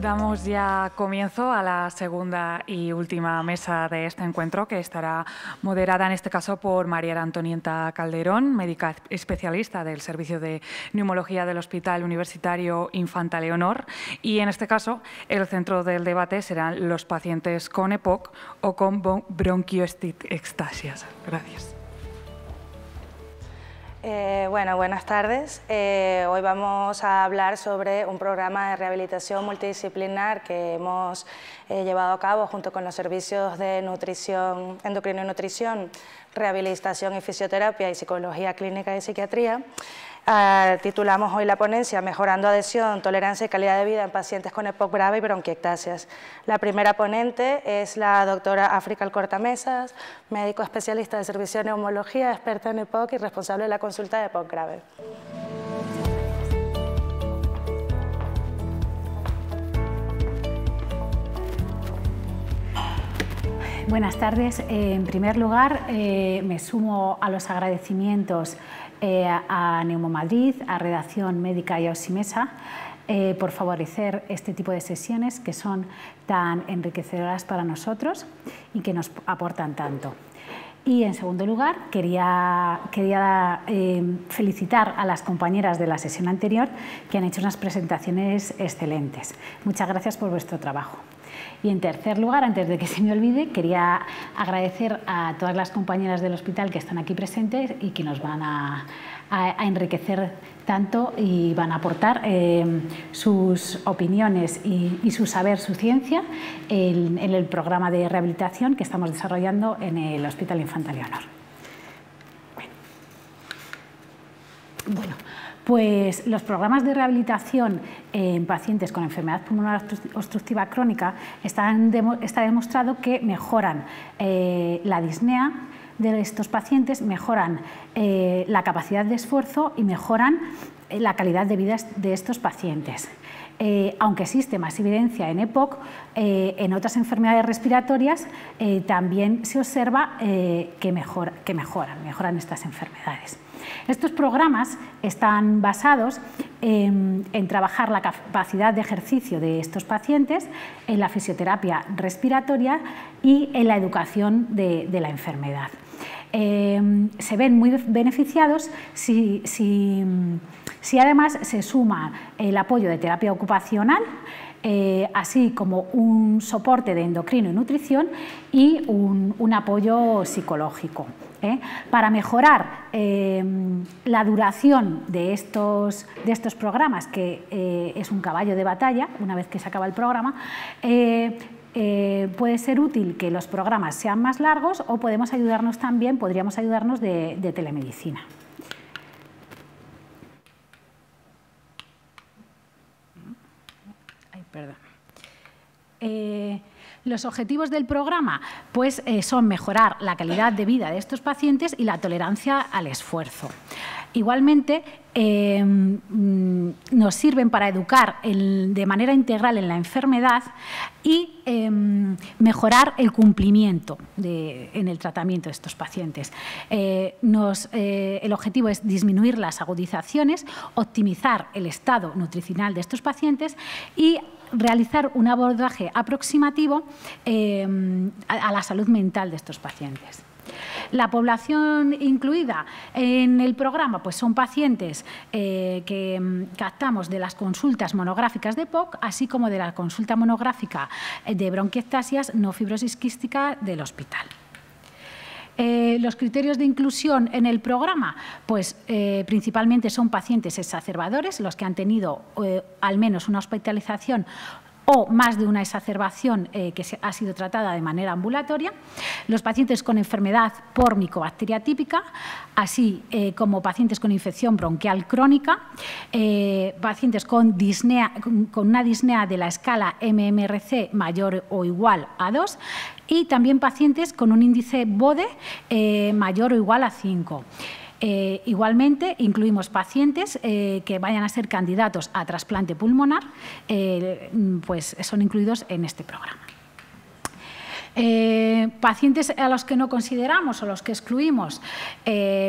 Damos ya comienzo a la segunda y última mesa de este encuentro, que estará moderada en este caso por María Antonieta Calderón, médica especialista del Servicio de Neumología del Hospital Universitario Infanta Leonor. Y en este caso, el centro del debate serán los pacientes con EPOC o con bronquiectasias. Gracias. Buenas tardes. Hoy vamos a hablar sobre un programa de rehabilitación multidisciplinar que hemos llevado a cabo junto con los servicios de nutrición, endocrino y nutrición, rehabilitación y fisioterapia y psicología clínica y psiquiatría. Titulamos hoy la ponencia Mejorando adhesión, tolerancia y calidad de vida en pacientes con EPOC grave y bronquiectasias. La primera ponente es la doctora África Alcorta Mesas, médico especialista de servicio de neumología, experta en EPOC y responsable de la consulta de EPOC grave. Buenas tardes. En primer lugar, me sumo a los agradecimientos a Neumomadrid, a Redacción Médica y a Oximesa por favorecer este tipo de sesiones que son tan enriquecedoras para nosotros y que nos aportan tanto. Y en segundo lugar, quería felicitar a las compañeras de la sesión anterior que han hecho unas presentaciones excelentes. Muchas gracias por vuestro trabajo. Y en tercer lugar, antes de que se me olvide, quería agradecer a todas las compañeras del hospital que están aquí presentes y que nos van a enriquecer tanto y van a aportar sus opiniones y su saber, su ciencia, en el programa de rehabilitación que estamos desarrollando en el Hospital Infanta Leonor. Bueno. Pues los programas de rehabilitación en pacientes con enfermedad pulmonar obstructiva crónica está demostrado que mejoran la disnea de estos pacientes, mejoran la capacidad de esfuerzo y mejoran la calidad de vida de estos pacientes. Aunque existe más evidencia en EPOC, en otras enfermedades respiratorias también se observa que mejoran estas enfermedades. Estos programas están basados en trabajar la capacidad de ejercicio de estos pacientes, en la fisioterapia respiratoria y en la educación de la enfermedad. Se ven muy beneficiados si además se suma el apoyo de terapia ocupacional, así como un soporte de endocrino y nutrición y un apoyo psicológico. Para mejorar la duración de estos programas, que es un caballo de batalla, una vez que se acaba el programa, puede ser útil que los programas sean más largos o podríamos ayudarnos de telemedicina. Perdón. Los objetivos del programa pues, son mejorar la calidad de vida de estos pacientes y la tolerancia al esfuerzo. Igualmente, nos sirven para educar de manera integral en la enfermedad y mejorar el cumplimiento en el tratamiento de estos pacientes. El objetivo es disminuir las agudizaciones, optimizar el estado nutricional de estos pacientes y realizar un abordaje aproximativo a la salud mental de estos pacientes. La población incluida en el programa pues son pacientes que captamos de las consultas monográficas de EPOC, así como de la consulta monográfica de bronquiectasias no fibrosis quística del hospital. Los criterios de inclusión en el programa, pues principalmente son pacientes exacerbadores, los que han tenido al menos una hospitalización o más de una exacerbación que ha sido tratada de manera ambulatoria, los pacientes con enfermedad por micobacteria típica, así como pacientes con infección bronquial crónica, pacientes con una disnea de la escala MMRC mayor o igual a 2 y también pacientes con un índice BODE mayor o igual a 5. Igualmente, incluimos pacientes que vayan a ser candidatos a trasplante pulmonar, pues son incluidos en este programa. Pacientes a los que no consideramos o los que excluimos,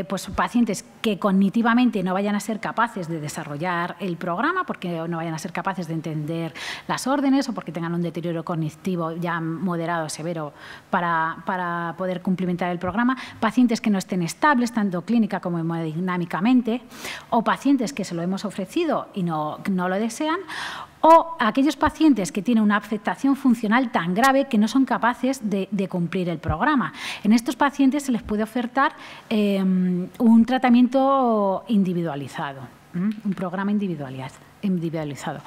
pues pacientes que cognitivamente no vayan a ser capaces de desarrollar el programa porque no vayan a ser capaces de entender las órdenes o porque tengan un deterioro cognitivo ya moderado o severo para poder cumplimentar el programa, pacientes que no estén estables tanto clínica como hemodinámicamente o pacientes que se lo hemos ofrecido y no lo desean, o aquellos pacientes que tienen una afectación funcional tan grave que no son capaces de cumplir el programa. En estos pacientes se les puede ofertar un tratamiento individualizado, un programa individualizado.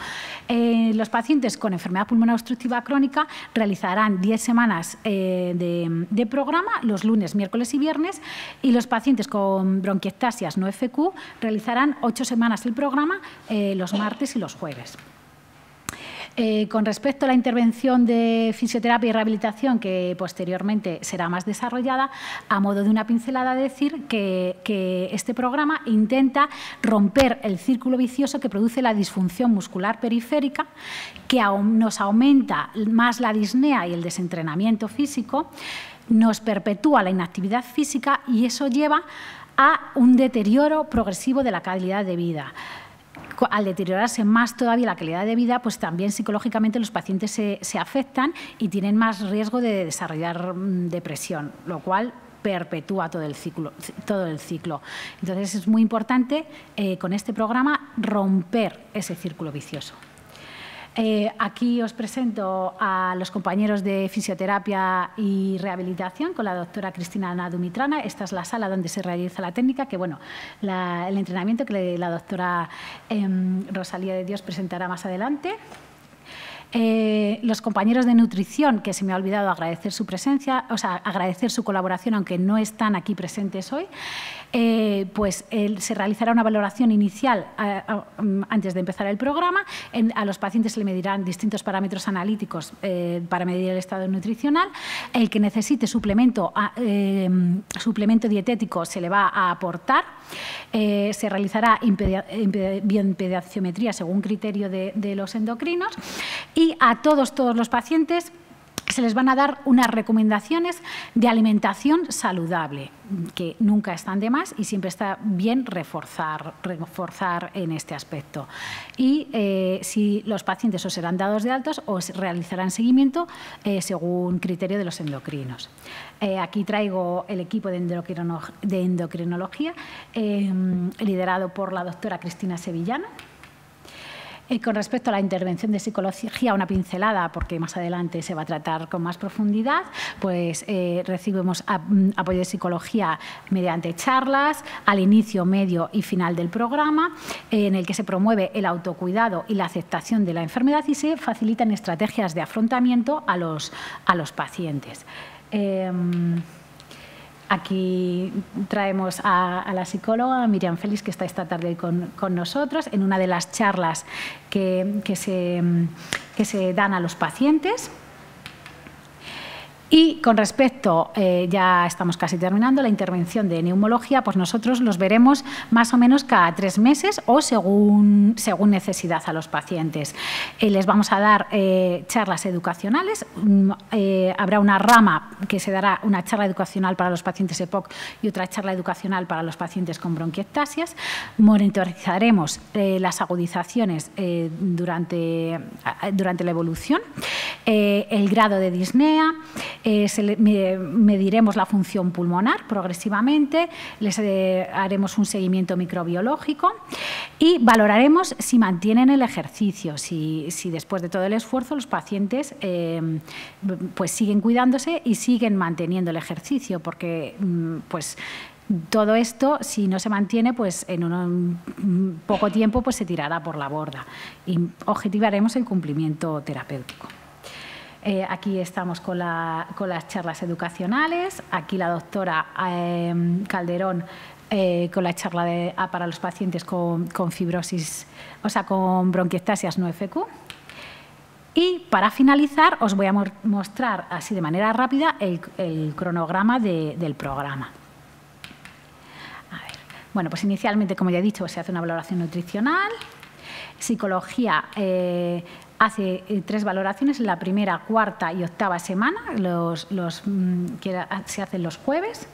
Los pacientes con enfermedad pulmonar obstructiva crónica realizarán 10 semanas de programa los lunes, miércoles y viernes, y los pacientes con bronquiectasias no FQ realizarán 8 semanas el programa los martes y los jueves. Con respecto a la intervención de fisioterapia y rehabilitación, que posteriormente será más desarrollada, a modo de una pincelada decir que este programa intenta romper el círculo vicioso que produce la disfunción muscular periférica, que nos aumenta más la disnea y el desentrenamiento físico, nos perpetúa la inactividad física y eso lleva a un deterioro progresivo de la calidad de vida. Al deteriorarse más todavía la calidad de vida, pues también psicológicamente los pacientes se afectan y tienen más riesgo de desarrollar depresión, lo cual perpetúa todo el ciclo. Entonces, es muy importante con este programa romper ese círculo vicioso. Aquí os presento a los compañeros de fisioterapia y rehabilitación con la doctora Cristina Nadumitrana. Esta es la sala donde se realiza la técnica, que bueno, el entrenamiento que la doctora Rosalía de Dios presentará más adelante. Los compañeros de nutrición, que se me ha olvidado agradecer su presencia, o sea, agradecer su colaboración, aunque no están aquí presentes hoy, pues se realizará una valoración inicial antes de empezar el programa. A los pacientes se le medirán distintos parámetros analíticos para medir el estado nutricional. El que necesite suplemento dietético se le va a aportar. Se realizará bioimpedaciometría según criterio de los endocrinos. Y a todos los pacientes se les van a dar unas recomendaciones de alimentación saludable, que nunca están de más y siempre está bien reforzar en este aspecto. Y si los pacientes o serán dados de altos o realizarán seguimiento según criterio de los endocrinos. Aquí traigo el equipo de endocrinología, liderado por la doctora Cristina Sevillano. Con respecto a la intervención de psicología, una pincelada, porque más adelante se va a tratar con más profundidad, pues recibimos apoyo de psicología mediante charlas al inicio, medio y final del programa, en el que se promueve el autocuidado y la aceptación de la enfermedad y se facilitan estrategias de afrontamiento a los pacientes. Aquí traemos a la psicóloga Miriam Félix, que está esta tarde con nosotros en una de las charlas que se dan a los pacientes. Y con respecto, ya estamos casi terminando, la intervención de neumología, pues nosotros los veremos más o menos cada 3 meses o según necesidad a los pacientes. Les vamos a dar charlas educacionales. Habrá una rama que se dará una charla educacional para los pacientes EPOC y otra charla educacional para los pacientes con bronquiectasias. Monitorizaremos las agudizaciones durante la evolución, el grado de disnea. Mediremos la función pulmonar progresivamente, les haremos un seguimiento microbiológico y valoraremos si mantienen el ejercicio, si después de todo el esfuerzo los pacientes pues siguen cuidándose y siguen manteniendo el ejercicio, porque pues todo esto, si no se mantiene, pues en un poco tiempo pues se tirará por la borda, y objetivaremos el cumplimiento terapéutico. Aquí estamos con las charlas educacionales. Aquí la doctora Calderón con la charla para los pacientes con fibrosis, o sea, con bronquiectasias no FQ. Y para finalizar, os voy a mostrar así de manera rápida el cronograma del programa. A ver. Bueno, pues inicialmente, como ya he dicho, se hace una valoración nutricional, psicología. hace tres valoraciones en la primera, cuarta y octava semana, se hacen los jueves.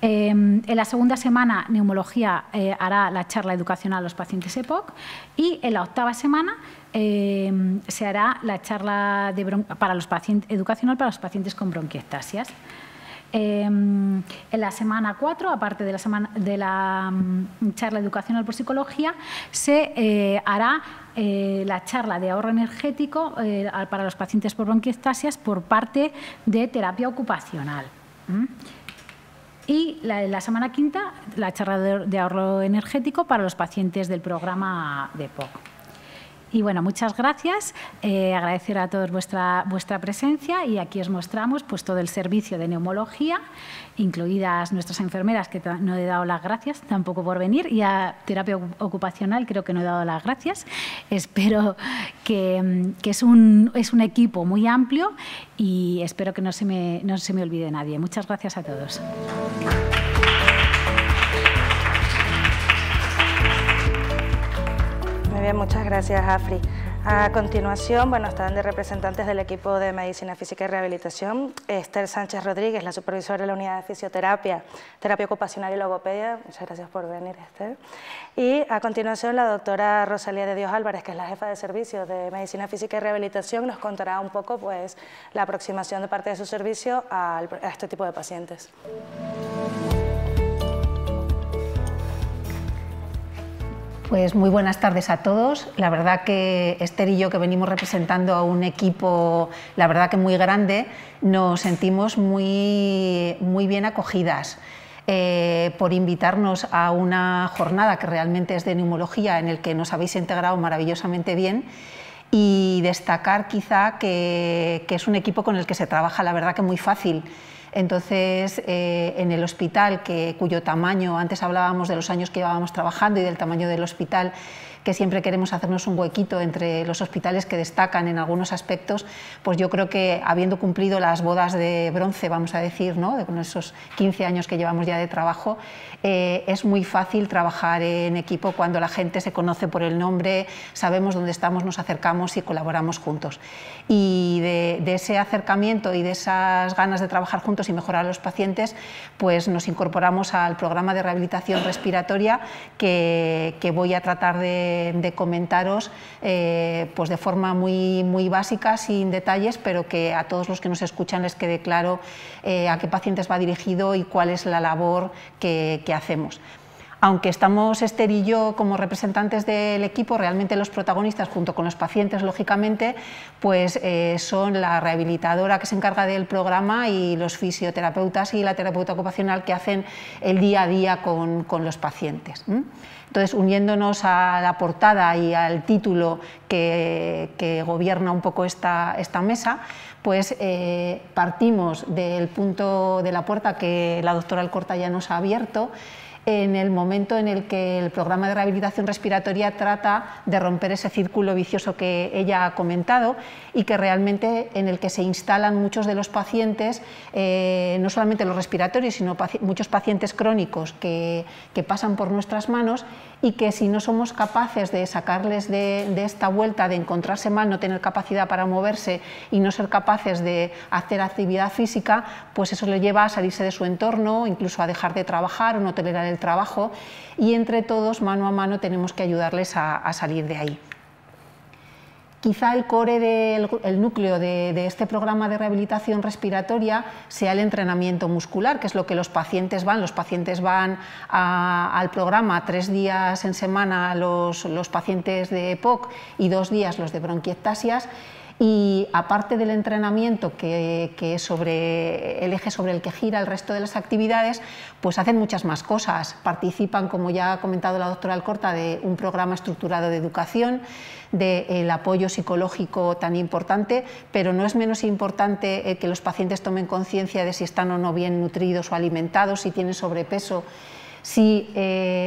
En la segunda semana, neumología hará la charla educacional a los pacientes EPOC, y en la octava semana se hará la charla educacional para los pacientes con bronquiectasias. En la semana 4, aparte de la charla educacional por psicología, se hará la charla de ahorro energético para los pacientes por bronquiectasias por parte de terapia ocupacional. Y la semana 5, la charla de ahorro energético para los pacientes del programa de EPOC. Y bueno, muchas gracias, agradecer a todos vuestra presencia, y aquí os mostramos pues todo el servicio de neumología, incluidas nuestras enfermeras, que no he dado las gracias tampoco por venir, y a terapia ocupacional creo que no he dado las gracias. Espero que es un equipo muy amplio, y espero que no se me olvide nadie. Muchas gracias a todos. Bien, muchas gracias, Afri. A continuación, bueno, están de representantes del equipo de Medicina Física y Rehabilitación, Esther Sánchez Rodríguez, la supervisora de la unidad de fisioterapia, terapia ocupacional y logopedia. Muchas gracias por venir, Esther. Y a continuación, la doctora Rosalía de Dios Álvarez, que es la jefa de servicios de Medicina Física y Rehabilitación, nos contará un poco pues la aproximación de parte de su servicio a este tipo de pacientes. Pues muy buenas tardes a todos. La verdad que Esther y yo, que venimos representando a un equipo, la verdad que muy grande, nos sentimos muy bien acogidas por invitarnos a una jornada que realmente es de neumología, en el que nos habéis integrado maravillosamente bien, y destacar quizá que es un equipo con el que se trabaja la verdad que muy fácil. Entonces, en el hospital, cuyo tamaño, antes hablábamos de los años que llevábamos trabajando y del tamaño del hospital, que siempre queremos hacernos un huequito entre los hospitales que destacan en algunos aspectos, pues yo creo que habiendo cumplido las bodas de bronce, vamos a decir, ¿no?, con esos 15 años que llevamos ya de trabajo, es muy fácil trabajar en equipo cuando la gente se conoce por el nombre, sabemos dónde estamos, nos acercamos y colaboramos juntos. Y de ese acercamiento y de esas ganas de trabajar juntos y mejorar a los pacientes, pues nos incorporamos al programa de rehabilitación respiratoria que voy a tratar de comentaros pues de forma muy básica, sin detalles, pero que a todos los que nos escuchan les quede claro a qué pacientes va dirigido y cuál es la labor que hacemos. Aunque estamos Esther y yo como representantes del equipo, realmente los protagonistas, junto con los pacientes, lógicamente, pues son la rehabilitadora que se encarga del programa y los fisioterapeutas y la terapeuta ocupacional que hacen el día a día con los pacientes. Entonces, uniéndonos a la portada y al título que gobierna un poco esta mesa, pues partimos del punto de la puerta que la doctora Alcorta ya nos ha abierto, en el momento en el que el programa de rehabilitación respiratoria trata de romper ese círculo vicioso que ella ha comentado, y que realmente en el que se instalan muchos de los pacientes, no solamente los respiratorios, sino muchos pacientes crónicos que pasan por nuestras manos, y que si no somos capaces de sacarles de esta vuelta, de encontrarse mal, no tener capacidad para moverse y no ser capaces de hacer actividad física, pues eso le lleva a salirse de su entorno, incluso a dejar de trabajar o no tolerar el trabajo, y entre todos, mano a mano, tenemos que ayudarles a salir de ahí. Quizá el núcleo de este programa de rehabilitación respiratoria sea el entrenamiento muscular, que es lo que los pacientes van. Los pacientes van al programa 3 días en semana, los pacientes de EPOC, y 2 días los de bronquiectasias. Y aparte del entrenamiento, que es sobre el eje sobre el que gira el resto de las actividades, pues hacen muchas más cosas. Participan, como ya ha comentado la doctora Alcorta, de un programa estructurado de educación, del apoyo psicológico tan importante, pero no es menos importante que los pacientes tomen conciencia de si están o no bien nutridos o alimentados, si tienen sobrepeso, si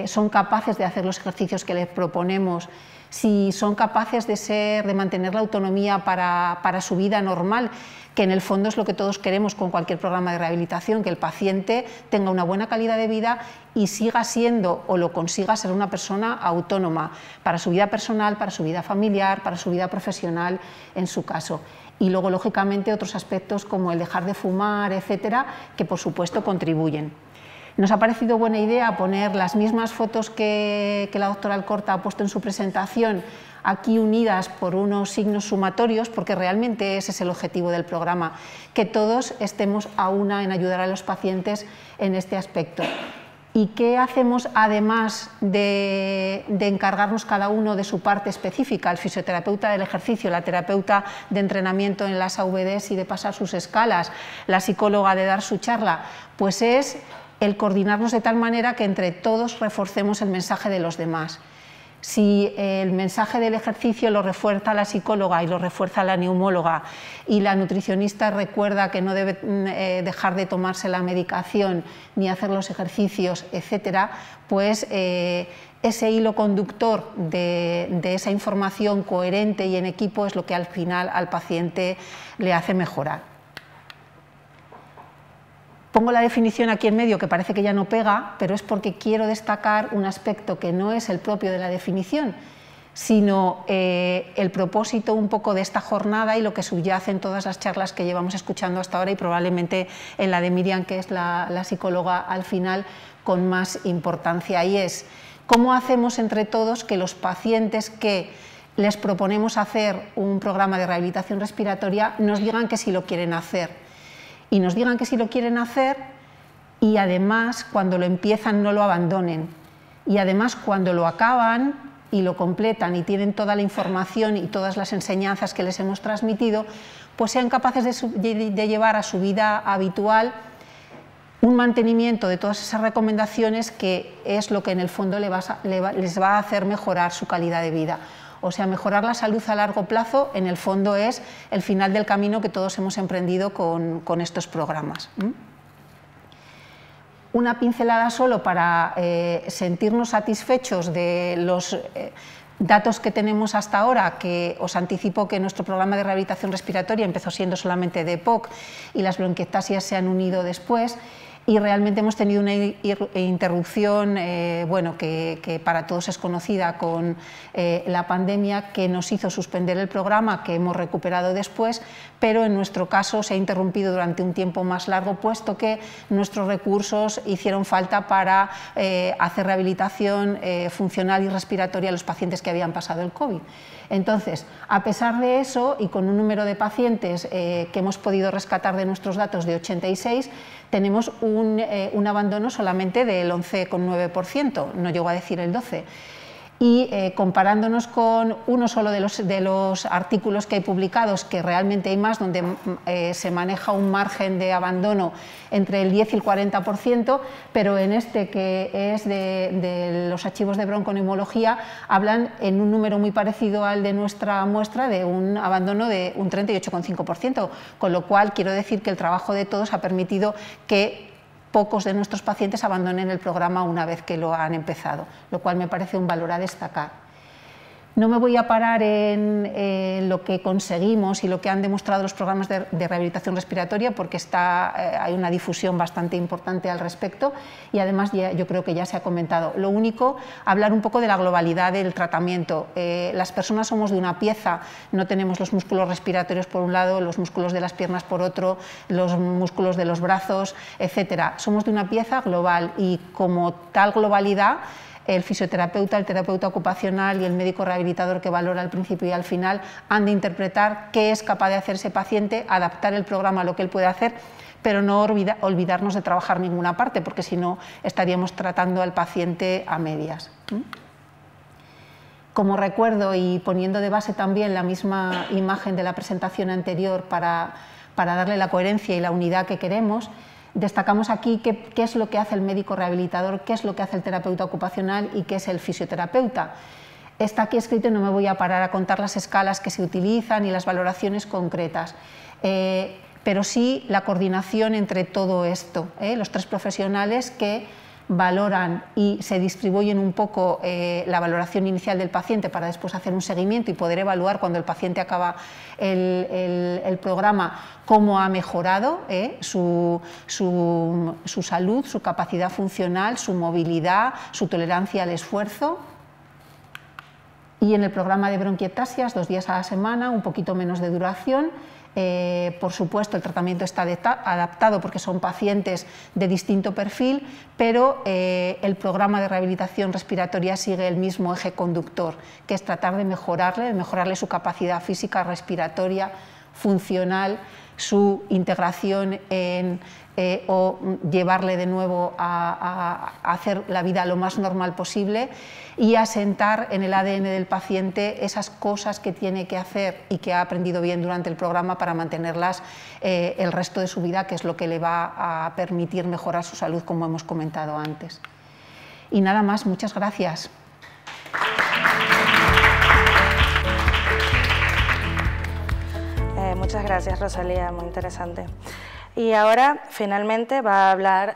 son capaces de hacer los ejercicios que les proponemos, si son capaces de ser, de mantener la autonomía para su vida normal, que en el fondo es lo que todos queremos con cualquier programa de rehabilitación, que el paciente tenga una buena calidad de vida y siga siendo o lo consiga ser una persona autónoma para su vida personal, para su vida familiar, para su vida profesional en su caso. Y luego, lógicamente, otros aspectos como el dejar de fumar, etcétera, que por supuesto contribuyen. Nos ha parecido buena idea poner las mismas fotos que la doctora Alcorta ha puesto en su presentación, aquí unidas por unos signos sumatorios, porque realmente ese es el objetivo del programa, que todos estemos a una en ayudar a los pacientes en este aspecto. ¿Y qué hacemos además de encargarnos cada uno de su parte específica? El fisioterapeuta del ejercicio, la terapeuta de entrenamiento en las AVDs y de pasar sus escalas, la psicóloga de dar su charla, pues es el coordinarnos de tal manera que entre todos reforcemos el mensaje de los demás. Si el mensaje del ejercicio lo refuerza la psicóloga y lo refuerza la neumóloga y la nutricionista recuerda que no debe dejar de tomarse la medicación ni hacer los ejercicios, etcétera, pues ese hilo conductor de esa información coherente y en equipo es lo que al final al paciente le hace mejorar. Pongo la definición aquí en medio, que parece que ya no pega, pero es porque quiero destacar un aspecto que no es el propio de la definición, sino el propósito un poco de esta jornada y lo que subyace en todas las charlas que llevamos escuchando hasta ahora y probablemente en la de Miriam, que es la psicóloga al final, con más importancia. Y es, ¿cómo hacemos entre todos que los pacientes que les proponemos hacer un programa de rehabilitación respiratoria nos digan que sí lo quieren hacer? Y nos digan que sí lo quieren hacer y además cuando lo empiezan no lo abandonen y además cuando lo acaban y lo completan y tienen toda la información y todas las enseñanzas que les hemos transmitido, pues sean capaces de llevar a su vida habitual un mantenimiento de todas esas recomendaciones, que es lo que en el fondo les va a hacer mejorar su calidad de vida. O sea, mejorar la salud a largo plazo, en el fondo, es el final del camino que todos hemos emprendido con estos programas. Una pincelada solo para sentirnos satisfechos de los datos que tenemos hasta ahora, que os anticipo que nuestro programa de rehabilitación respiratoria empezó siendo solamente de EPOC y las bronquiectasias se han unido después. Y realmente hemos tenido una interrupción bueno, que para todos es conocida con la pandemia, que nos hizo suspender el programa, que hemos recuperado después, pero en nuestro caso se ha interrumpido durante un tiempo más largo, puesto que nuestros recursos hicieron falta para hacer rehabilitación funcional y respiratoria a los pacientes que habían pasado el COVID. Entonces, a pesar de eso, y con un número de pacientes que hemos podido rescatar de nuestros datos de 86, tenemos un abandono solamente del 11,9%, no llegó a decir el 12%. Y comparándonos con uno solo de los artículos que hay publicados, que realmente hay más, donde se maneja un margen de abandono entre el 10 y el 40%, pero en este, que es de los archivos de bronconeumología, hablan en un número muy parecido al de nuestra muestra de un abandono de un 38,5%, con lo cual quiero decir que el trabajo de todos ha permitido que pocos de nuestros pacientes abandonen el programa una vez que lo han empezado, lo cual me parece un valor a destacar. No me voy a parar en lo que conseguimos y lo que han demostrado los programas de rehabilitación respiratoria, porque hay una difusión bastante importante al respecto y además yo creo que ya se ha comentado. Lo único, hablar un poco de la globalidad del tratamiento. Las personas somos de una pieza, no tenemos los músculos respiratorios por un lado, los músculos de las piernas por otro, los músculos de los brazos, etcétera. Somos de una pieza global y como tal globalidad, el fisioterapeuta, el terapeuta ocupacional y el médico rehabilitador que valora al principio y al final han de interpretar qué es capaz de hacer ese paciente, adaptar el programa a lo que él puede hacer, pero no olvidarnos de trabajar ninguna parte, porque si no estaríamos tratando al paciente a medias. Como recuerdo y poniendo de base también la misma imagen de la presentación anterior para darle la coherencia y la unidad que queremos, destacamos aquí qué es lo que hace el médico rehabilitador, qué es lo que hace el terapeuta ocupacional y qué es el fisioterapeuta. Está aquí escrito y no me voy a parar a contar las escalas que se utilizan y las valoraciones concretas, pero sí la coordinación entre todo esto, los tres profesionales que valoran y se distribuyen un poco la valoración inicial del paciente para después hacer un seguimiento y poder evaluar cuando el paciente acaba el programa cómo ha mejorado su salud, su capacidad funcional, su movilidad, su tolerancia al esfuerzo. Y en el programa de bronquiectasias, 2 días a la semana, un poquito menos de duración. Por supuesto, el tratamiento está adaptado porque son pacientes de distinto perfil, pero el programa de rehabilitación respiratoria sigue el mismo eje conductor, que es tratar de mejorarle su capacidad física, respiratoria, funcional, su integración en, o llevarle de nuevo a hacer la vida lo más normal posible y asentar en el ADN del paciente esas cosas que tiene que hacer y que ha aprendido bien durante el programa para mantenerlas el resto de su vida, que es lo que le va a permitir mejorar su salud, como hemos comentado antes. Y nada más, muchas gracias. Muchas gracias, Rosalía, muy interesante. Y ahora, finalmente, va a hablar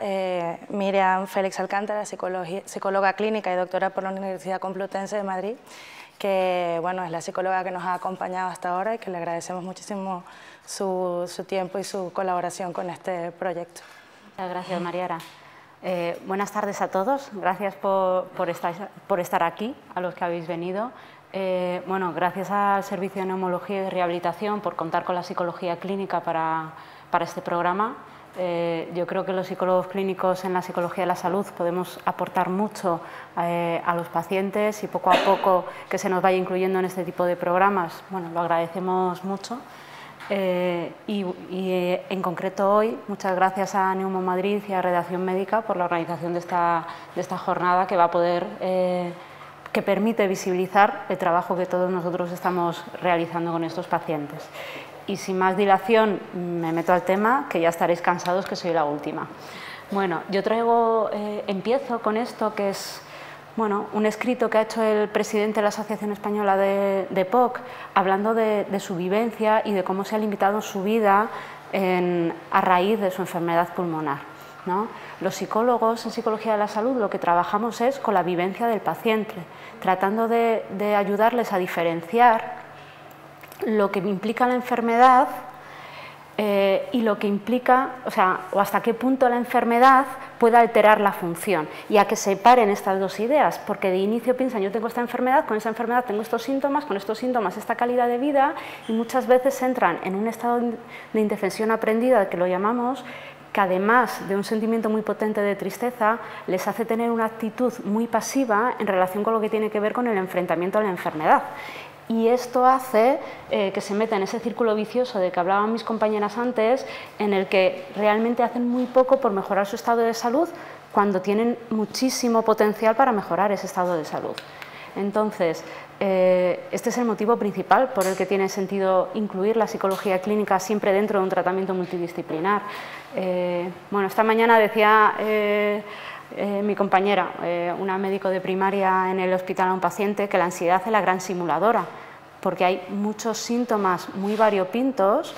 Miriam Félix Alcántara, psicóloga clínica y doctora por la Universidad Complutense de Madrid, que bueno, es la psicóloga que nos ha acompañado hasta ahora y que le agradecemos muchísimo su tiempo y su colaboración con este proyecto. Gracias, Mariara. Buenas tardes a todos, gracias por estar aquí, a los que habéis venido. Bueno, gracias al Servicio de Neumología y Rehabilitación por contar con la psicología clínica para este programa. Yo creo que los psicólogos clínicos en la psicología de la salud podemos aportar mucho a los pacientes y poco a poco que se nos vaya incluyendo en este tipo de programas, bueno, lo agradecemos mucho. En concreto hoy, muchas gracias a Neumomadrid y a Redacción Médica por la organización de esta jornada que va a poder... que permite visibilizar el trabajo que todos nosotros estamos realizando con estos pacientes. Y sin más dilación me meto al tema, que ya estaréis cansados, que soy la última. Bueno, yo traigo, empiezo con esto, que es bueno, un escrito que ha hecho el presidente de la Asociación Española de EPOC, hablando de su vivencia y de cómo se ha limitado su vida a raíz de su enfermedad pulmonar, ¿no? Los psicólogos en psicología de la salud lo que trabajamos es con la vivencia del paciente, tratando de ayudarles a diferenciar lo que implica la enfermedad y lo que implica, o hasta qué punto la enfermedad puede alterar la función, y a que separen estas dos ideas, porque de inicio piensan, yo tengo esta enfermedad, con esa enfermedad tengo estos síntomas, con estos síntomas esta calidad de vida, y muchas veces entran en un estado de indefensión aprendida, que lo llamamos, que además de un sentimiento muy potente de tristeza, les hace tener una actitud muy pasiva en relación con lo que tiene que ver con el enfrentamiento a la enfermedad. Y esto hace que se meta en ese círculo vicioso de que hablaban mis compañeras antes, en el que realmente hacen muy poco por mejorar su estado de salud, cuando tienen muchísimo potencial para mejorar ese estado de salud. Entonces, este es el motivo principal por el que tiene sentido incluir la psicología clínica siempre dentro de un tratamiento multidisciplinar. Bueno, esta mañana decía mi compañera, una médico de primaria en el hospital, a un paciente, que la ansiedad es la gran simuladora, porque hay muchos síntomas muy variopintos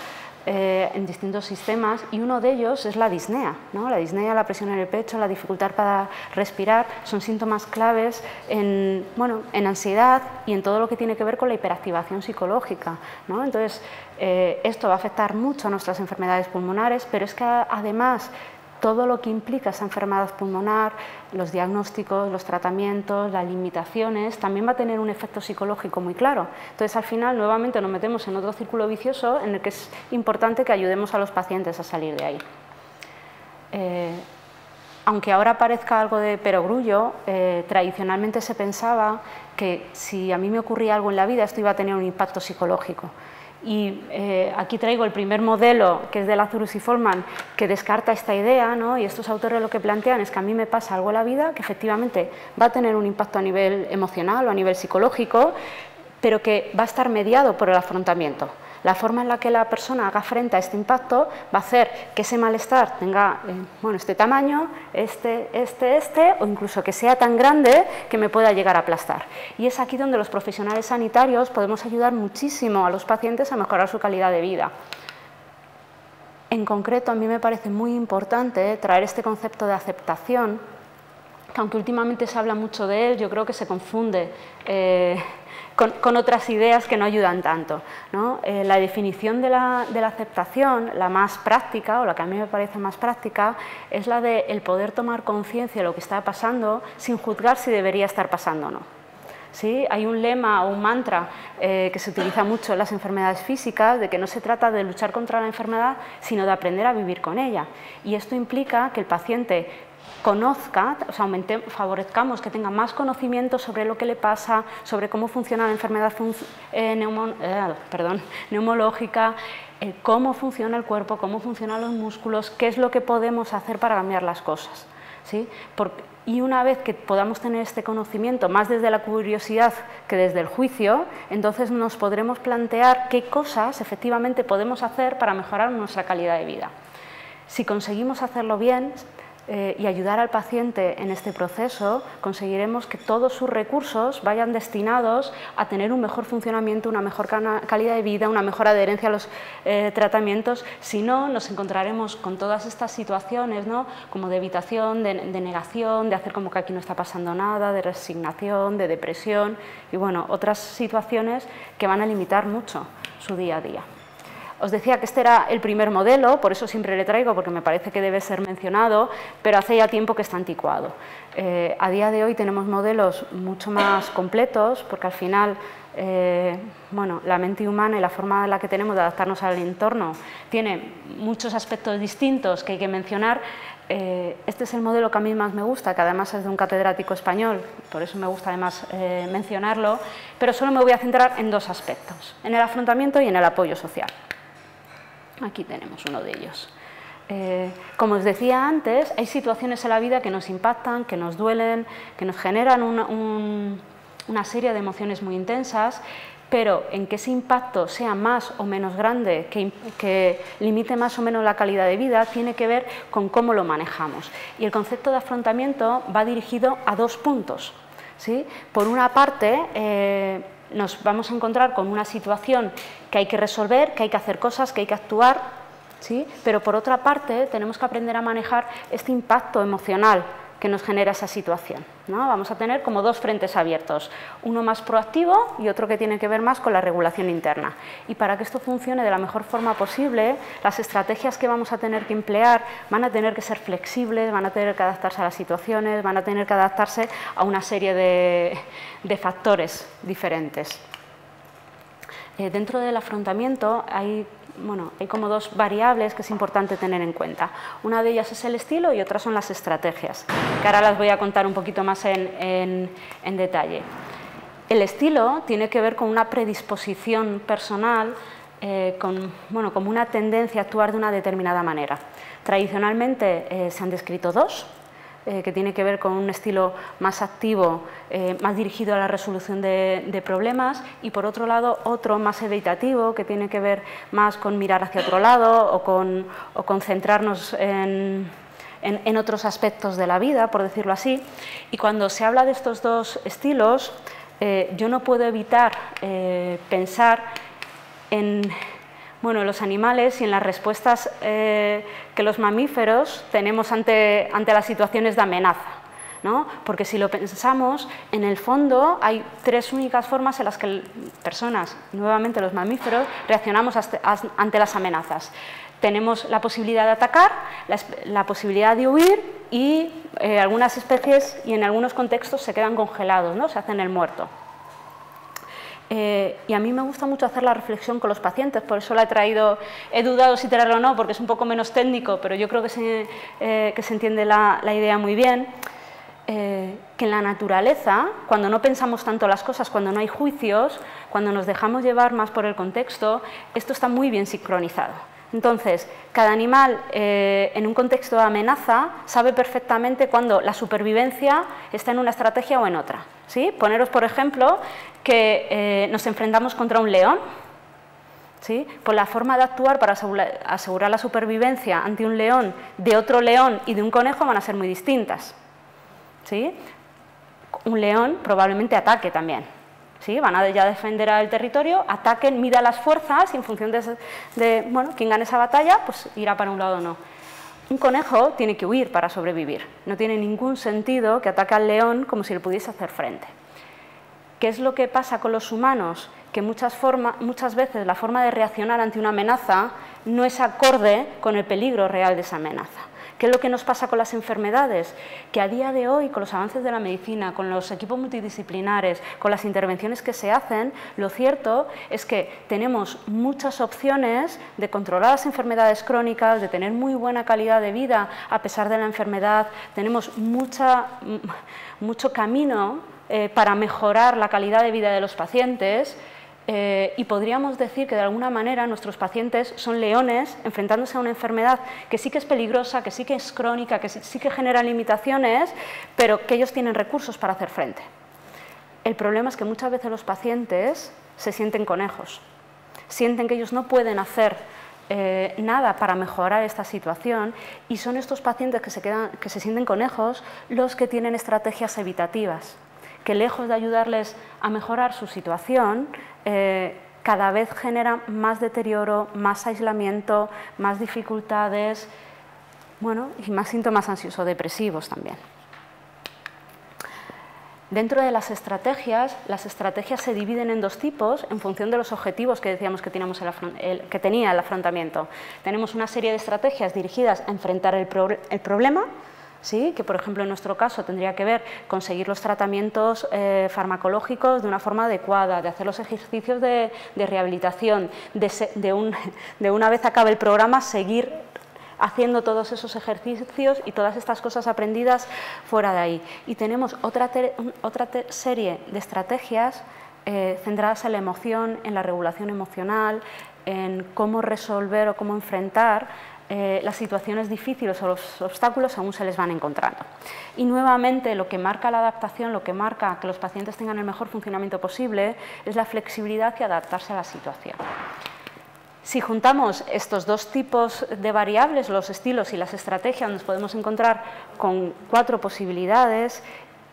en distintos sistemas, y uno de ellos es la disnea, ¿no? La disnea, la presión en el pecho, la dificultad para respirar, son síntomas claves en ansiedad y en todo lo que tiene que ver con la hiperactivación psicológica, ¿no? Entonces, esto va a afectar mucho a nuestras enfermedades pulmonares, pero es que además todo lo que implica esa enfermedad pulmonar, los diagnósticos, los tratamientos, las limitaciones, también va a tener un efecto psicológico muy claro. Entonces, al final, nuevamente nos metemos en otro círculo vicioso en el que es importante que ayudemos a los pacientes a salir de ahí. Aunque ahora parezca algo de perogrullo, tradicionalmente se pensaba que si a mí me ocurría algo en la vida, esto iba a tener un impacto psicológico. Y aquí traigo el primer modelo, que es de Lazarus y Folkman, que descarta esta idea, ¿no? Y estos autores lo que plantean es que a mí me pasa algo en la vida que efectivamente va a tener un impacto a nivel emocional o a nivel psicológico, pero que va a estar mediado por el afrontamiento. La forma en la que la persona haga frente a este impacto va a hacer que ese malestar tenga este tamaño, o incluso que sea tan grande que me pueda llegar a aplastar. Y es aquí donde los profesionales sanitarios podemos ayudar muchísimo a los pacientes a mejorar su calidad de vida. En concreto, a mí me parece muy importante traer este concepto de aceptación que aunque últimamente se habla mucho de él, yo creo que se confunde con otras ideas que no ayudan tanto, ¿no? La definición de la aceptación, la más práctica, o la que a mí me parece más práctica, es la de el poder tomar conciencia de lo que está pasando sin juzgar si debería estar pasando o no. ¿Sí? Hay un lema o un mantra que se utiliza mucho en las enfermedades físicas, de que no se trata de luchar contra la enfermedad, sino de aprender a vivir con ella. Y esto implica que el paciente conozca, o sea, favorezcamos que tenga más conocimiento sobre lo que le pasa, sobre cómo funciona la enfermedad neumológica, cómo funciona el cuerpo, cómo funcionan los músculos, qué es lo que podemos hacer para cambiar las cosas. ¿Sí? Y una vez que podamos tener este conocimiento, más desde la curiosidad que desde el juicio, entonces nos podremos plantear qué cosas efectivamente podemos hacer para mejorar nuestra calidad de vida. Si conseguimos hacerlo bien y ayudar al paciente en este proceso, conseguiremos que todos sus recursos vayan destinados a tener un mejor funcionamiento, una mejor calidad de vida, una mejor adherencia a los tratamientos. Si no, nos encontraremos con todas estas situaciones, ¿no?, como de evitación, de negación, de hacer como que aquí no está pasando nada, de resignación, de depresión y bueno, otras situaciones que van a limitar mucho su día a día. Os decía que este era el primer modelo, por eso siempre le traigo, porque me parece que debe ser mencionado, pero hace ya tiempo que está anticuado. A día de hoy tenemos modelos mucho más completos, porque al final bueno, la mente humana y la forma en la que tenemos de adaptarnos al entorno tiene muchos aspectos distintos que hay que mencionar. Este es el modelo que a mí más me gusta, que además es de un catedrático español, por eso me gusta además mencionarlo, pero solo me voy a centrar en dos aspectos, en el afrontamiento y en el apoyo social. Aquí tenemos uno de ellos. Como os decía antes, hay situaciones en la vida que nos impactan, que nos duelen, que nos generan una serie de emociones muy intensas, pero en que ese impacto sea más o menos grande, que limite más o menos la calidad de vida, tiene que ver con cómo lo manejamos. Y el concepto de afrontamiento va dirigido a dos puntos, ¿sí? Por una parte, nos vamos a encontrar con una situación que hay que resolver, que hay que hacer cosas, que hay que actuar, ¿sí? Pero por otra parte tenemos que aprender a manejar este impacto emocional que nos genera esa situación, ¿no? Vamos a tener como dos frentes abiertos, uno más proactivo y otro que tiene que ver más con la regulación interna. Y para que esto funcione de la mejor forma posible, las estrategias que vamos a tener que emplear van a tener que ser flexibles, van a tener que adaptarse a las situaciones, van a tener que adaptarse a una serie de factores diferentes. Dentro del afrontamiento hay como dos variables que es importante tener en cuenta. Una de ellas es el estilo y otra son las estrategias, que ahora las voy a contar un poquito más en detalle. El estilo tiene que ver con una predisposición personal, como una tendencia a actuar de una determinada manera. Tradicionalmente se han descrito dos, que tiene que ver con un estilo más activo, más dirigido a la resolución de problemas, y por otro lado otro más evitativo, que tiene que ver más con mirar hacia otro lado o concentrarnos en otros aspectos de la vida, por decirlo así. Y cuando se habla de estos dos estilos, yo no puedo evitar pensar en los animales y en las respuestas que los mamíferos tenemos ante las situaciones de amenaza, ¿no? Porque si lo pensamos, en el fondo hay tres únicas formas en las que personas, nuevamente los mamíferos, reaccionamos ante las amenazas. Tenemos la posibilidad de atacar, la posibilidad de huir y algunas especies y en algunos contextos se quedan congelados, ¿no? Se hacen el muerto. Y a mí me gusta mucho hacer la reflexión con los pacientes, por eso la he traído, he dudado si traerlo o no, porque es un poco menos técnico, pero yo creo que se entiende la idea muy bien, que en la naturaleza, cuando no pensamos tanto las cosas, cuando no hay juicios, cuando nos dejamos llevar más por el contexto, esto está muy bien sincronizado. Entonces, cada animal en un contexto de amenaza sabe perfectamente cuándo la supervivencia está en una estrategia o en otra, ¿sí? Poneros, por ejemplo, que nos enfrentamos contra un león, ¿sí? Pues la forma de actuar para asegurar la supervivencia ante un león, de otro león y de un conejo van a ser muy distintas, ¿sí? Un león probablemente ataque también. ¿Sí? Van a ya defender el territorio, ataquen, mida las fuerzas y en función de quién gane esa batalla, pues irá para un lado o no. Un conejo tiene que huir para sobrevivir. No tiene ningún sentido que ataque al león como si le pudiese hacer frente. ¿Qué es lo que pasa con los humanos? Que muchas veces la forma de reaccionar ante una amenaza no es acorde con el peligro real de esa amenaza. ¿Qué es lo que nos pasa con las enfermedades? Que a día de hoy, con los avances de la medicina, con los equipos multidisciplinares, con las intervenciones que se hacen, lo cierto es que tenemos muchas opciones de controlar las enfermedades crónicas, de tener muy buena calidad de vida a pesar de la enfermedad, tenemos mucho camino para mejorar la calidad de vida de los pacientes. Y podríamos decir que de alguna manera nuestros pacientes son leones enfrentándose a una enfermedad que sí que es peligrosa, que sí que es crónica, que sí que genera limitaciones, pero que ellos tienen recursos para hacer frente. El problema es que muchas veces los pacientes se sienten conejos, sienten que ellos no pueden hacer nada para mejorar esta situación, y son estos pacientes que se sienten conejos los que tienen estrategias evitativas, que lejos de ayudarles a mejorar su situación, cada vez genera más deterioro, más aislamiento, más dificultades, bueno, y más síntomas ansioso-depresivos también. Dentro de las estrategias se dividen en dos tipos en función de los objetivos que decíamos que teníamos que tenía el afrontamiento. Tenemos una serie de estrategias dirigidas a enfrentar el problema, ¿sí? Que por ejemplo en nuestro caso tendría que ver conseguir los tratamientos farmacológicos de una forma adecuada, de hacer los ejercicios de rehabilitación, de una vez acabe el programa seguir haciendo todos esos ejercicios y todas estas cosas aprendidas fuera de ahí. Y tenemos otra serie de estrategias centradas en la emoción, en la regulación emocional, en cómo resolver o cómo enfrentar las situaciones difíciles o los obstáculos aún se les van encontrando. Y nuevamente lo que marca la adaptación, lo que marca que los pacientes tengan el mejor funcionamiento posible es la flexibilidad y adaptarse a la situación. Si juntamos estos dos tipos de variables, los estilos y las estrategias, nos podemos encontrar con 4 posibilidades,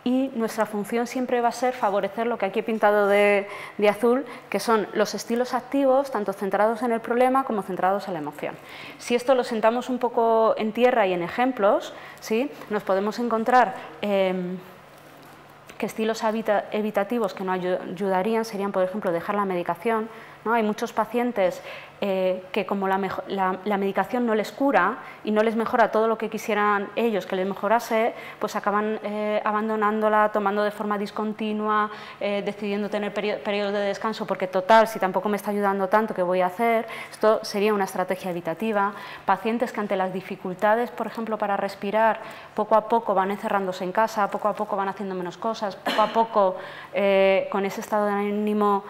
y nuestra función siempre va a ser favorecer lo que aquí he pintado de azul, que son los estilos activos, tanto centrados en el problema como centrados en la emoción. Si esto lo sentamos un poco en tierra y en ejemplos, ¿sí? Nos podemos encontrar que estilos evitativos que no ayudarían serían, por ejemplo, dejar la medicación, ¿no? Hay muchos pacientes que como la medicación no les cura y no les mejora todo lo que quisieran ellos que les mejorase, pues acaban abandonándola, tomando de forma discontinua, decidiendo tener periodos de descanso porque total, si tampoco me está ayudando tanto, ¿qué voy a hacer? Esto sería una estrategia evitativa. Pacientes que ante las dificultades, por ejemplo, para respirar, poco a poco van encerrándose en casa, poco a poco van haciendo menos cosas, poco a poco con ese estado de ánimo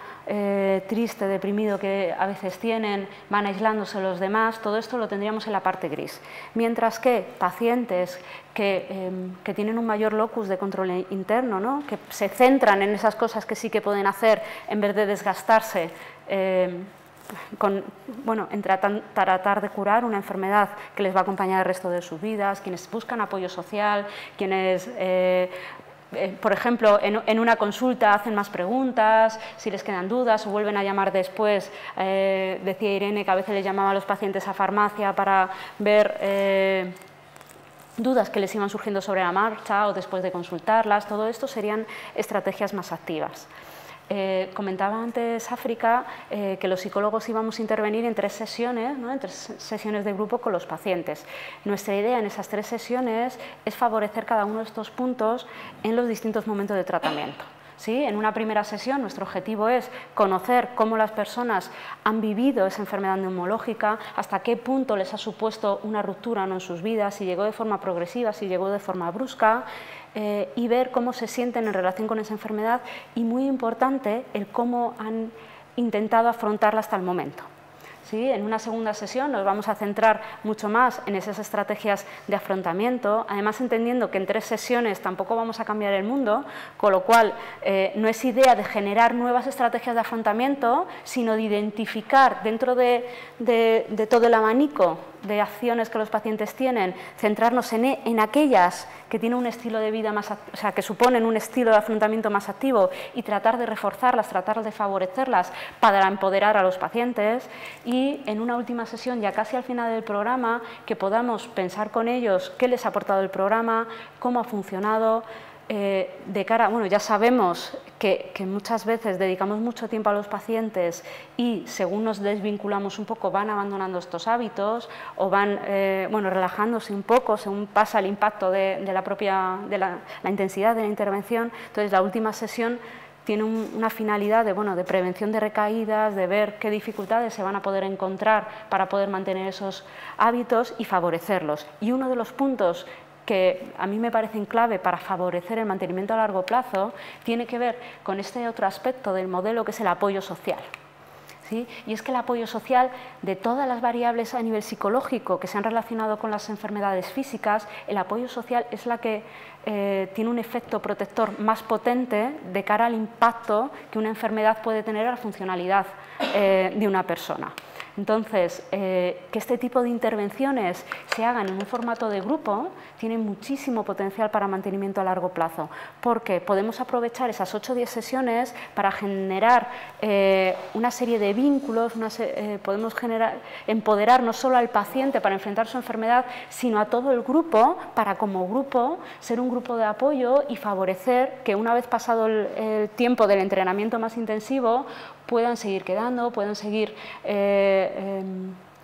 triste, deprimido que a veces tienen, van aislándose los demás, todo esto lo tendríamos en la parte gris. Mientras que pacientes que tienen un mayor locus de control interno, ¿no? Que se centran en esas cosas que sí que pueden hacer en vez de desgastarse en tratar de curar una enfermedad que les va a acompañar el resto de sus vidas, quienes buscan apoyo social, quienes... por ejemplo, en una consulta hacen más preguntas, si les quedan dudas o vuelven a llamar después. Decía Irene que a veces les llamaba a los pacientes a farmacia para ver dudas que les iban surgiendo sobre la marcha o después de consultarlas. Todo esto serían estrategias más activas. Comentaba antes África que los psicólogos íbamos a intervenir en 3 sesiones, ¿no? En 3 sesiones de grupo con los pacientes. Nuestra idea en esas 3 sesiones es favorecer cada uno de estos puntos en los distintos momentos de tratamiento, ¿sí? En una primera sesión nuestro objetivo es conocer cómo las personas han vivido esa enfermedad neumológica, hasta qué punto les ha supuesto una ruptura, ¿no?, en sus vidas, si llegó de forma progresiva, si llegó de forma brusca, y ver cómo se sienten en relación con esa enfermedad y, muy importante, el cómo han intentado afrontarla hasta el momento, ¿sí? En una segunda sesión nos vamos a centrar mucho más en esas estrategias de afrontamiento, además entendiendo que en 3 sesiones tampoco vamos a cambiar el mundo, con lo cual no es idea de generar nuevas estrategias de afrontamiento, sino de identificar dentro de todo el abanico de acciones que los pacientes tienen, centrarnos en aquellas que tienen un estilo de vida más, o sea, que suponen un estilo de afrontamiento más activo, y tratar de reforzarlas, tratar de favorecerlas para empoderar a los pacientes. Y en una última sesión, ya casi al final del programa, que podamos pensar con ellos qué les ha aportado el programa, cómo ha funcionado. De cara, bueno, ya sabemos que muchas veces dedicamos mucho tiempo a los pacientes y según nos desvinculamos un poco van abandonando estos hábitos o van bueno, relajándose un poco según pasa el impacto de la intensidad de la intervención. Entonces la última sesión tiene una finalidad de, bueno, de prevención de recaídas, de ver qué dificultades se van a poder encontrar para poder mantener esos hábitos y favorecerlos. Y uno de los puntos que a mí me parecen clave para favorecer el mantenimiento a largo plazo, tiene que ver con este otro aspecto del modelo que es el apoyo social. ¿Sí? Y es que el apoyo social, de todas las variables a nivel psicológico que se han relacionado con las enfermedades físicas, el apoyo social es la que tiene un efecto protector más potente de cara al impacto que una enfermedad puede tener a la funcionalidad de una persona. Entonces, que este tipo de intervenciones se hagan en un formato de grupo tiene muchísimo potencial para mantenimiento a largo plazo, porque podemos aprovechar esas 8 o 10 sesiones para generar una serie de vínculos, podemos empoderar no solo al paciente para enfrentar su enfermedad, sino a todo el grupo para, como grupo, ser un grupo de apoyo y favorecer que una vez pasado el tiempo del entrenamiento más intensivo, puedan seguir quedando, puedan seguir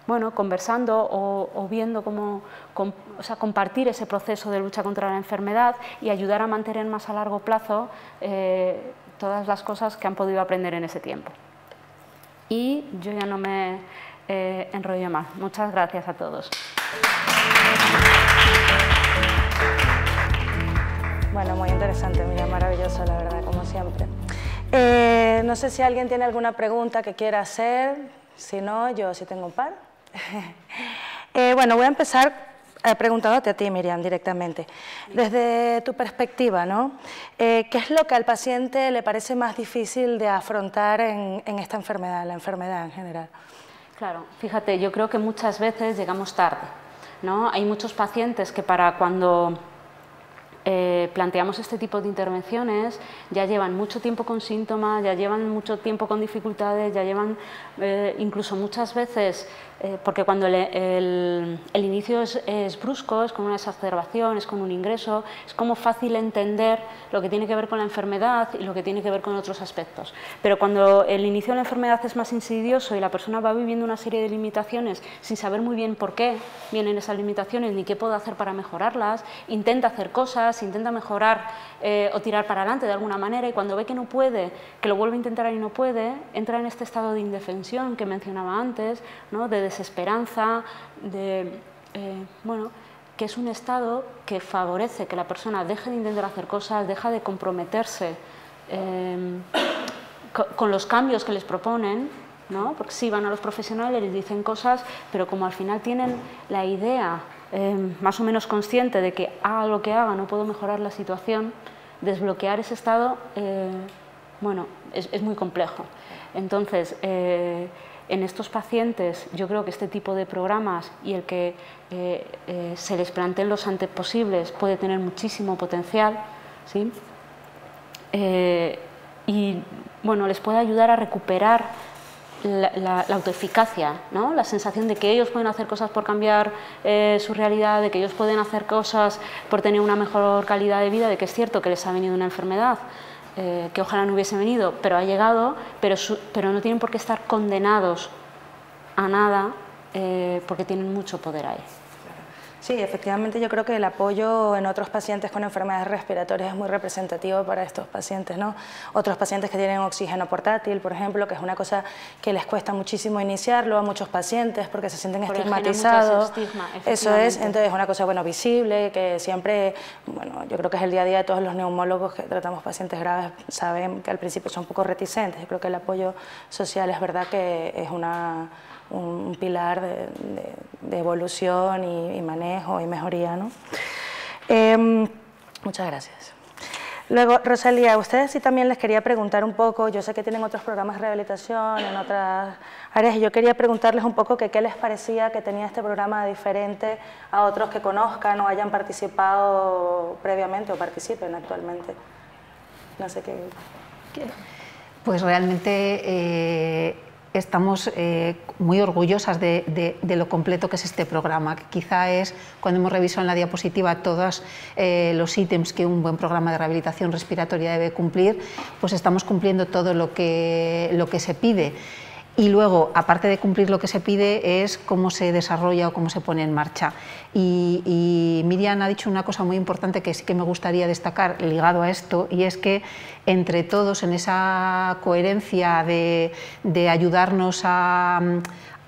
bueno, conversando o viendo cómo compartir ese proceso de lucha contra la enfermedad y ayudar a mantener más a largo plazo todas las cosas que han podido aprender en ese tiempo. Y yo ya no me enrollo más. Muchas gracias a todos. Bueno, muy interesante, mira, maravilloso, la verdad, como siempre. No sé si alguien tiene alguna pregunta que quiera hacer, si no, yo sí tengo un par. Bueno, voy a empezar preguntándote a ti, Miriam, directamente. Desde tu perspectiva, ¿no? ¿Qué es lo que al paciente le parece más difícil de afrontar en esta enfermedad, la enfermedad en general? Claro, fíjate, yo creo que muchas veces llegamos tarde, ¿no? Hay muchos pacientes que para cuando planteamos este tipo de intervenciones, ya llevan mucho tiempo con síntomas, ya llevan mucho tiempo con dificultades, ya llevan incluso muchas veces, porque cuando el inicio es brusco, es con una exacerbación, es con un ingreso, es como fácil entender lo que tiene que ver con la enfermedad y lo que tiene que ver con otros aspectos. Pero cuando el inicio de la enfermedad es más insidioso y la persona va viviendo una serie de limitaciones sin saber muy bien por qué vienen esas limitaciones ni qué puedo hacer para mejorarlas, intenta hacer cosas, intenta mejorar o tirar para adelante de alguna manera, y cuando ve que no puede, que lo vuelve a intentar y no puede, entra en este estado de indefensión que mencionaba antes, ¿no? De desesperanza, de, bueno, que es un estado que favorece que la persona deje de intentar hacer cosas, deja de comprometerse con los cambios que les proponen, ¿no? Porque sí, van a los profesionales, les dicen cosas, pero como al final tienen la idea más o menos consciente de que haga lo que haga no puedo mejorar la situación, desbloquear ese estado bueno, es muy complejo. Entonces, en estos pacientes yo creo que este tipo de programas y el que se les planteen los antes posibles puede tener muchísimo potencial, ¿sí? Y bueno, les puede ayudar a recuperar la autoeficacia, ¿no? La sensación de que ellos pueden hacer cosas por cambiar su realidad, de que ellos pueden hacer cosas por tener una mejor calidad de vida, de que es cierto que les ha venido una enfermedad, que ojalá no hubiese venido, pero ha llegado, pero no tienen por qué estar condenados a nada porque tienen mucho poder ahí. Sí, efectivamente yo creo que el apoyo en otros pacientes con enfermedades respiratorias es muy representativo para estos pacientes, ¿no? Otros pacientes que tienen oxígeno portátil, por ejemplo, que es una cosa que les cuesta muchísimo iniciarlo a muchos pacientes porque se sienten estigmatizados. Eso es, entonces es una cosa, bueno, visible, que siempre, bueno, yo creo que es el día a día de todos los neumólogos que tratamos pacientes graves, saben que al principio son un poco reticentes. Yo creo que el apoyo social es verdad que es un pilar de evolución y manejo y mejoría, ¿no? Muchas gracias. Luego, Rosalía, a ustedes sí también les quería preguntar un poco, yo sé que tienen otros programas de rehabilitación en otras áreas, y yo quería preguntarles un poco que qué les parecía que tenía este programa diferente a otros que conozcan o hayan participado previamente o participen actualmente. No sé qué quiero. Pues realmente estamos muy orgullosas de lo completo que es este programa, que quizá es, cuando hemos revisado en la diapositiva todos los ítems que un buen programa de rehabilitación respiratoria debe cumplir, pues estamos cumpliendo todo lo que se pide. Y luego, aparte de cumplir lo que se pide, es cómo se desarrolla o cómo se pone en marcha. Y Miriam ha dicho una cosa muy importante que sí que me gustaría destacar ligado a esto, y es que entre todos, en esa coherencia de ayudarnos a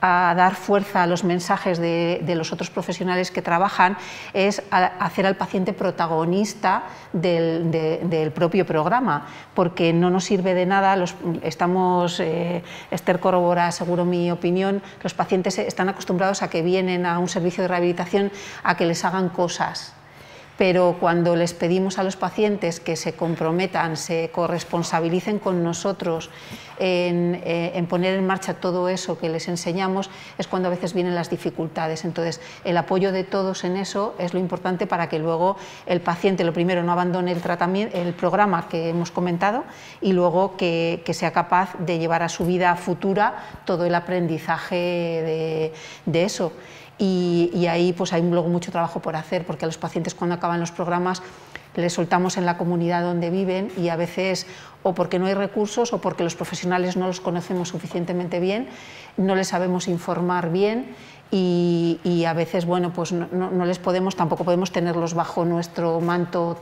dar fuerza a los mensajes de los otros profesionales que trabajan, es hacer al paciente protagonista del propio programa, porque no nos sirve de nada, Esther corrobora seguro mi opinión, los pacientes están acostumbrados a que vienen a un servicio de rehabilitación a que les hagan cosas. Pero cuando les pedimos a los pacientes que se comprometan, se corresponsabilicen con nosotros en poner en marcha todo eso que les enseñamos, es cuando a veces vienen las dificultades. Entonces, el apoyo de todos en eso es lo importante para que luego el paciente, lo primero, no abandone el programa que hemos comentado, y luego que sea capaz de llevar a su vida futura todo el aprendizaje de eso. Y ahí pues hay luego mucho trabajo por hacer, porque a los pacientes cuando acaban los programas les soltamos en la comunidad donde viven, y a veces o porque no hay recursos o porque los profesionales no los conocemos suficientemente bien, no les sabemos informar bien, y a veces bueno, pues no les podemos, tampoco podemos tenerlos bajo nuestro manto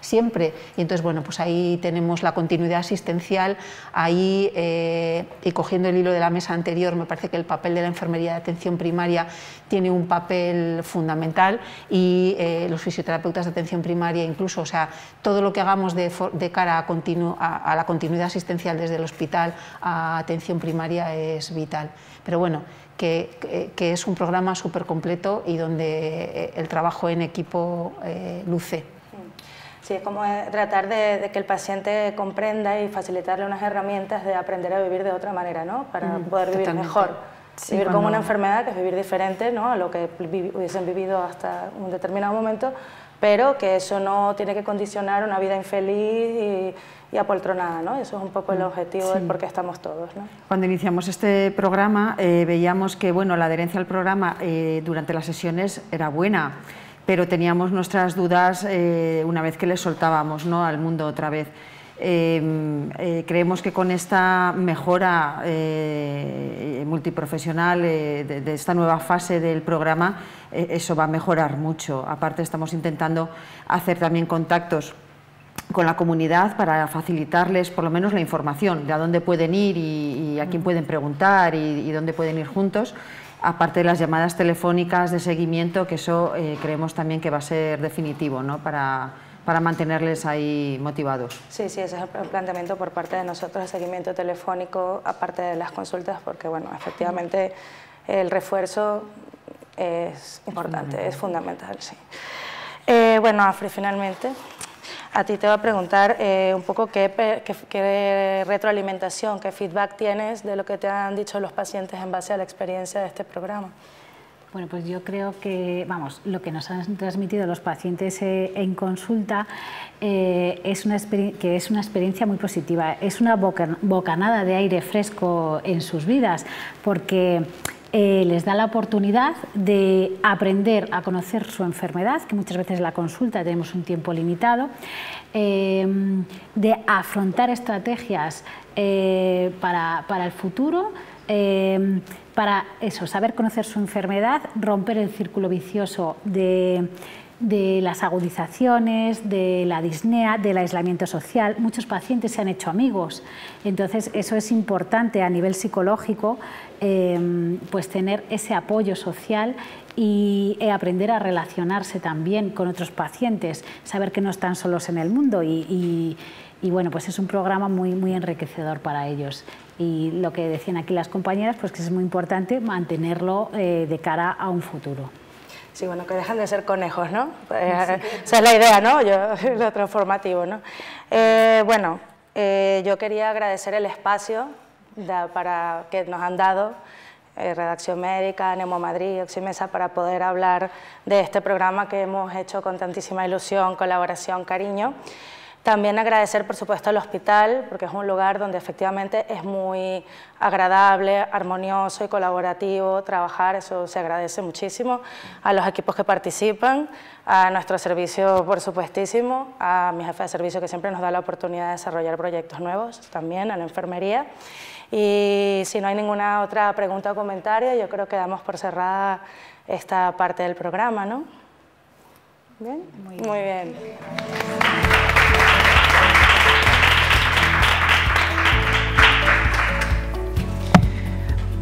siempre. Y entonces bueno, pues ahí tenemos la continuidad asistencial, ahí y cogiendo el hilo de la mesa anterior, me parece que el papel de la enfermería de atención primaria tiene un papel fundamental, y los fisioterapeutas de atención primaria incluso, o sea, todo lo que hagamos de cara a la continuidad asistencial desde el hospital a atención primaria es vital. Pero bueno, que es un programa súper completo y donde el trabajo en equipo luce. Sí, es como tratar de que el paciente comprenda y facilitarle unas herramientas de aprender a vivir de otra manera, ¿no? Para poder vivir totalmente mejor. Sí, vivir con una enfermedad que es vivir diferente, ¿no?, a lo que hubiesen vivido hasta un determinado momento, pero que eso no tiene que condicionar una vida infeliz y apoltronada, ¿no? Eso es un poco el objetivo, sí, del por qué estamos todos, ¿no? Cuando iniciamos este programa veíamos que bueno, la adherencia al programa durante las sesiones era buena, pero teníamos nuestras dudas una vez que les soltábamos, ¿no?, al mundo otra vez. Creemos que con esta mejora multiprofesional de esta nueva fase del programa eso va a mejorar mucho. Aparte, estamos intentando hacer también contactos con la comunidad para facilitarles por lo menos la información de a dónde pueden ir y a quién pueden preguntar y dónde pueden ir juntos, aparte de las llamadas telefónicas de seguimiento, que eso creemos también que va a ser definitivo, ¿no?, para mantenerles ahí motivados. Sí, sí, ese es el planteamiento por parte de nosotros, el seguimiento telefónico, aparte de las consultas, porque bueno, efectivamente el refuerzo es importante, es fundamental, sí. Bueno, Afri, finalmente, a ti te voy a preguntar un poco qué retroalimentación, qué feedback tienes de lo que te han dicho los pacientes en base a la experiencia de este programa. Bueno, pues yo creo que, vamos, lo que nos han transmitido los pacientes en consulta es una experiencia muy positiva, es una bocanada de aire fresco en sus vidas, porque les da la oportunidad de aprender a conocer su enfermedad, que muchas veces en la consulta tenemos un tiempo limitado, de afrontar estrategias para el futuro, para eso, saber conocer su enfermedad, romper el círculo vicioso de las agudizaciones, de la disnea, del aislamiento social. Muchos pacientes se han hecho amigos, entonces eso es importante a nivel psicológico, pues tener ese apoyo social y aprender a relacionarse también con otros pacientes, saber que no están solos en el mundo y bueno, pues es un programa muy, muy enriquecedor para ellos. Y lo que decían aquí las compañeras, pues que es muy importante mantenerlo de cara a un futuro. Sí, bueno, que dejan de ser conejos, ¿no? Esa es la idea, ¿no? Yo, lo transformativo, ¿no? Yo quería agradecer el espacio para que nos han dado Redacción Médica, Neumomadrid, Oximesa, para poder hablar de este programa que hemos hecho con tantísima ilusión, colaboración, cariño. También agradecer, por supuesto, al hospital, porque es un lugar donde efectivamente es muy agradable, armonioso y colaborativo trabajar, eso se agradece muchísimo, a los equipos que participan, a nuestro servicio, por supuestísimo, a mi jefe de servicio que siempre nos da la oportunidad de desarrollar proyectos nuevos, también a la enfermería. Y si no hay ninguna otra pregunta o comentario, yo creo que damos por cerrada esta parte del programa, ¿no? ¿Bien? Muy bien. Muy bien.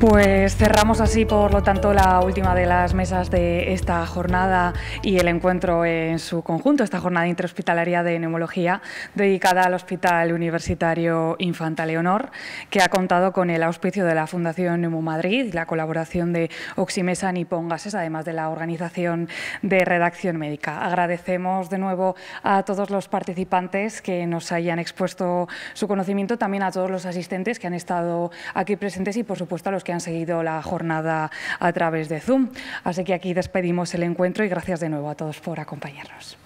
Pues cerramos así, por lo tanto, la última de las mesas de esta jornada y el encuentro en su conjunto, esta jornada interhospitalaria de neumología dedicada al Hospital Universitario Infanta Leonor, que ha contado con el auspicio de la Fundación Neumomadrid y la colaboración de Oximesa Nipongases, además de la organización de Redacción Médica. Agradecemos de nuevo a todos los participantes que nos hayan expuesto su conocimiento, también a todos los asistentes que han estado aquí presentes y, por supuesto, a los que han seguido la jornada a través de Zoom. Así que aquí despedimos el encuentro y gracias de nuevo a todos por acompañarnos.